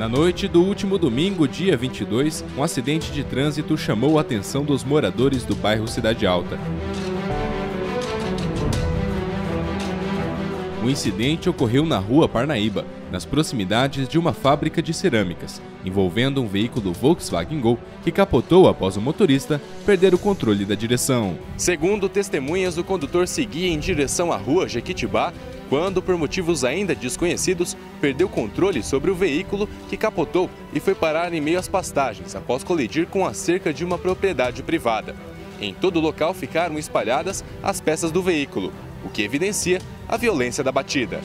Na noite do último domingo, dia 22, um acidente de trânsito chamou a atenção dos moradores do bairro Cidade Alta. O incidente ocorreu na rua Parnaíba, nas proximidades de uma fábrica de cerâmicas, envolvendo um veículo Volkswagen Gol que capotou após o motorista perder o controle da direção. Segundo testemunhas, o condutor seguia em direção à rua Jequitibá, quando, por motivos ainda desconhecidos, perdeu controle sobre o veículo que capotou e foi parar em meio às pastagens após colidir com a cerca de uma propriedade privada. Em todo o local ficaram espalhadas as peças do veículo, o que evidencia a violência da batida.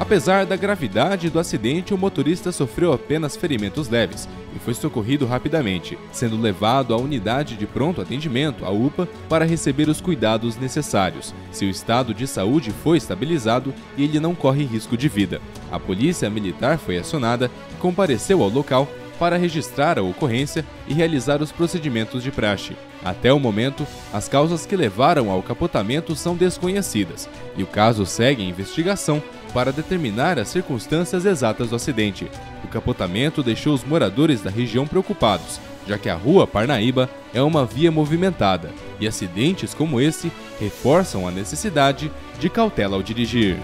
Apesar da gravidade do acidente, o motorista sofreu apenas ferimentos leves e foi socorrido rapidamente, sendo levado à unidade de pronto atendimento, a UPA, para receber os cuidados necessários. Seu estado de saúde foi estabilizado e ele não corre risco de vida. A polícia militar foi acionada e compareceu ao local para registrar a ocorrência e realizar os procedimentos de praxe. Até o momento, as causas que levaram ao capotamento são desconhecidas e o caso segue em investigação para determinar as circunstâncias exatas do acidente. O capotamento deixou os moradores da região preocupados, já que a rua Parnaíba é uma via movimentada e acidentes como esse reforçam a necessidade de cautela ao dirigir.